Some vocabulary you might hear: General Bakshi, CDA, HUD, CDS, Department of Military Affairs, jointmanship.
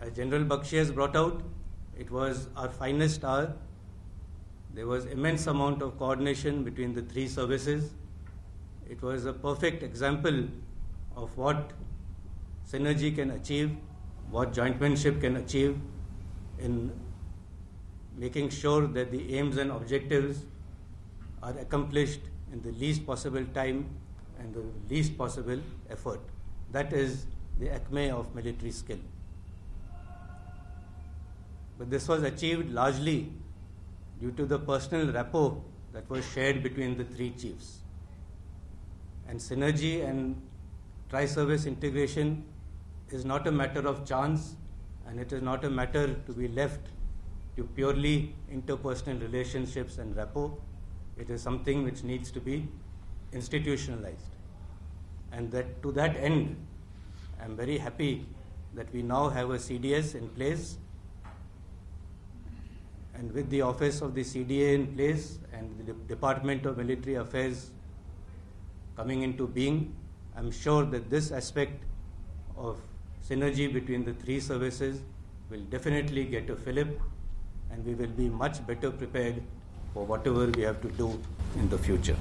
as General Bakshi has brought out, it was our finest hour. There was immense amount of coordination between the three services. It was a perfect example of what synergy can achieve, what jointmanship can achieve in making sure that the aims and objectives are accomplished in the least possible time and the least possible effort. That is the acme of military skill. But this was achieved largely due to the personal rapport that was shared between the three chiefs. And synergy and tri-service integration is not a matter of chance, and it is not a matter to be left to purely interpersonal relationships and rapport. It is something which needs to be institutionalized. And that, to that end, I am very happy that we now have a CDS in place. And with the office of the CDA in place and the Department of Military Affairs coming into being, I am sure that this aspect of synergy between the three services will definitely get a fillip, and we will be much better prepared for whatever we have to do in the future.